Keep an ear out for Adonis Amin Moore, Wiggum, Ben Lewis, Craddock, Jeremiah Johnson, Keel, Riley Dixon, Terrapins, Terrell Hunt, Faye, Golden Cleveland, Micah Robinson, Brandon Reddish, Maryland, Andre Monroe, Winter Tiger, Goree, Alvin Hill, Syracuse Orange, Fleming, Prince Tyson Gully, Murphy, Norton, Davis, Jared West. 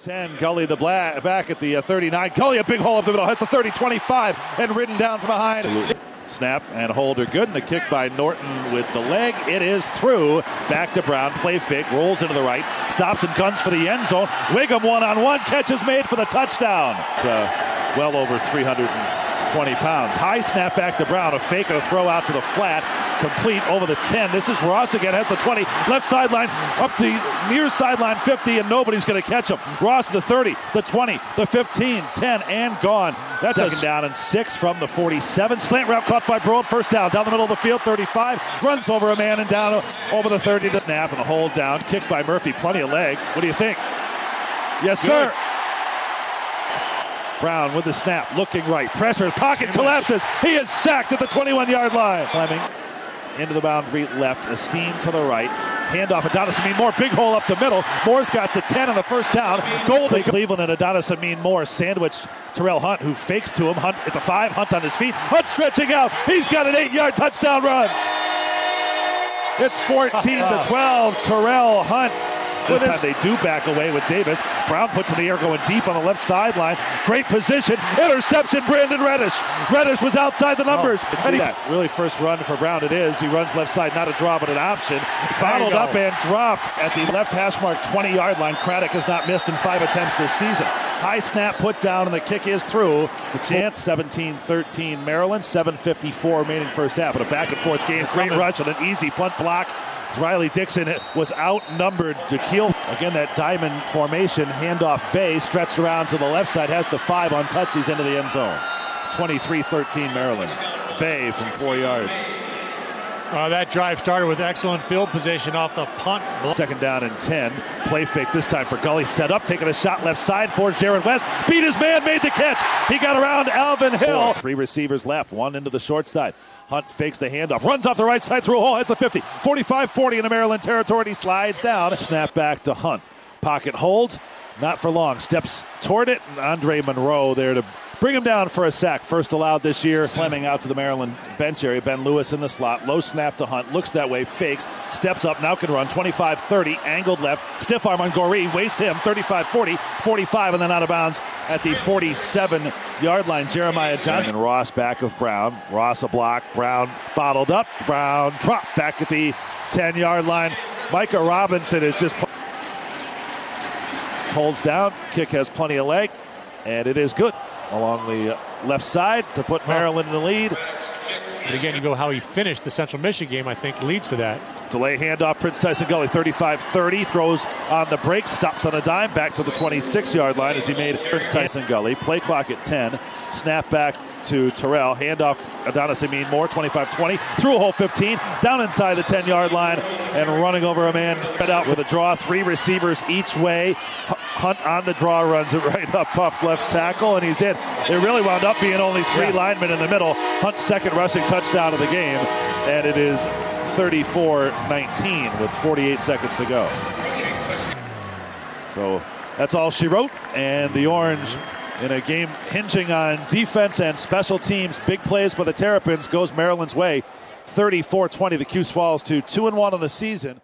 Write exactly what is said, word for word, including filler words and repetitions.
ten, Gully the black, back at the uh, thirty-nine. Gully, a big hole up the middle, hits the thirty, twenty-five, and ridden down from behind. Absolutely. Snap and hold are good, and the kick by Norton with the leg. It is through. Back to Brown, play fake, rolls into the right, stops and guns for the end zone. Wiggum one-on-one, catch is made for the touchdown. It's, uh, well over three hundred twenty pounds. High snap back to Brown, a fake and a throw out to the flat, complete over the ten. This is Ross again, has the twenty, left sideline, up the near sideline fifty, and nobody's going to catch him. Ross the thirty, the twenty, the fifteen, ten, and gone. That's second down and six from the forty-seven. Slant route caught by Broad, first down, down the middle of the field, thirty-five, runs over a man and down over the thirty. To snap and a hold down, kick by Murphy, plenty of leg. What do you think? Yes, good. Sir. Brown with the snap, looking right, pressure, pocket collapses, he is sacked at the twenty-one yard line. Fleming into the boundary left, Esteem to the right, handoff, Adonis Amin Moore, big hole up the middle, Moore's got the ten on the first down, Golden Cleveland and Adonis Amin Moore sandwiched Terrell Hunt, who fakes to him, Hunt at the five, Hunt on his feet, Hunt stretching out, he's got an eight yard touchdown run. It's fourteen to twelve, Terrell Hunt. This time they do back away with Davis. Brown puts in the air, going deep on the left sideline. Great position. Interception, Brandon Reddish. Reddish was outside the numbers. Oh, and he, that. Really first run for Brown it is. He runs left side, not a draw, but an option. Bottled up and dropped at the left hash mark twenty yard line. Craddock has not missed in five attempts this season. High snap, put down, and the kick is through. The chance, seventeen thirteen Maryland, seven fifty-four remaining first half. But a back-and-forth game. Great rush and an easy punt block. Riley Dixon was outnumbered to Keel. Again, that diamond formation, handoff Faye, stretched around to the left side, has the five on touch, he's into the end zone. twenty-three thirteen Maryland. Faye from four yards. Uh, that drive started with excellent field position off the punt. Second down and ten. Play fake this time for Gully, set up, taking a shot left side for Jared West. Beat his man, made the catch. He got around Alvin Hill. Four. Three receivers left, one into the short side. Hunt fakes the handoff, runs off the right side through a hole, has the fifty. forty-five forty into Maryland territory, and he slides down. Snap back to Hunt. Pocket holds, not for long. Steps toward it, and Andre Monroe there to bring him down for a sack. First allowed this year. Fleming out to the Maryland bench area. Ben Lewis in the slot. Low snap to Hunt. Looks that way. Fakes. Steps up. Now can run. twenty-five thirty. Angled left. Stiff arm on Goree. Wastes him. thirty-five forty. forty-five and then out of bounds at the forty-seven yard line. Jeremiah Johnson. And Ross back of Brown. Ross a block. Brown bottled up. Brown dropped back at the ten yard line. Micah Robinson is just... holds down. Kick has plenty of leg. And it is good. Along the left side to put Maryland in the lead. And again, you go how he finished the Central Michigan game, I think, leads to that. Delay handoff, Prince Tyson Gully, thirty-five thirty, throws on the break, stops on a dime, back to the twenty-six yard line as he made Prince Tyson Gully. Play clock at ten, snap back to Terrell, handoff Adonis Amin Moore, twenty-five twenty, through a hole fifteen, down inside the ten yard line, and running over a man, head out with a draw, three receivers each way. Hunt on the draw, runs it right up, Puff left tackle, and he's in. It really wound up being only three yeah. linemen in the middle. Hunt's second rushing touchdown of the game, and it is thirty-four nineteen with forty-eight seconds to go. So that's all she wrote, and the Orange in a game hinging on defense and special teams. Big plays by the Terrapins goes Maryland's way, thirty-four twenty. The Cuse falls to two and one on the season.